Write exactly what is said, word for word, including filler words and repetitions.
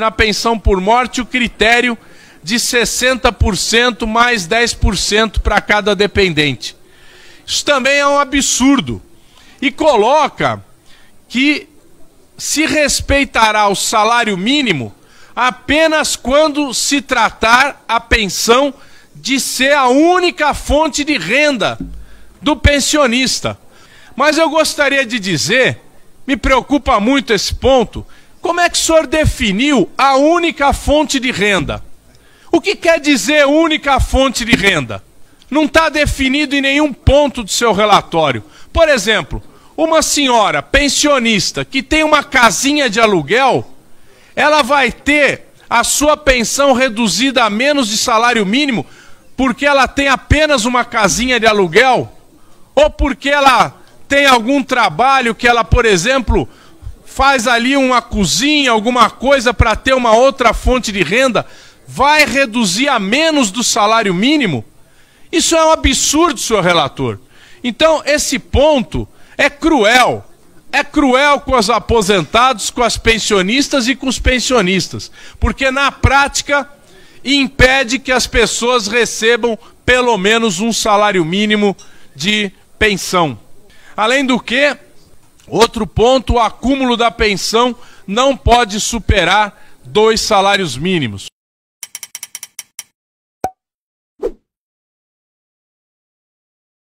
Na pensão por morte, o critério de sessenta por cento mais dez por cento para cada dependente. Isso também é um absurdo. E coloca que se respeitará o salário mínimo apenas quando se tratar a pensão de ser a única fonte de renda do pensionista. Mas eu gostaria de dizer, me preocupa muito esse ponto, como é que o senhor definiu a única fonte de renda? O que quer dizer única fonte de renda? Não está definido em nenhum ponto do seu relatório. Por exemplo, uma senhora pensionista que tem uma casinha de aluguel, ela vai ter a sua pensão reduzida a menos de salário mínimo porque ela tem apenas uma casinha de aluguel? Ou porque ela tem algum trabalho que ela, por exemplo, faz ali uma cozinha, alguma coisa para ter uma outra fonte de renda, vai reduzir a menos do salário mínimo? Isso é um absurdo, senhor relator. Então, esse ponto é cruel. É cruel com os aposentados, com as pensionistas e com os pensionistas. Porque, na prática, impede que as pessoas recebam pelo menos um salário mínimo de pensão. Além do que, outro ponto, o acúmulo da pensão não pode superar dois salários mínimos.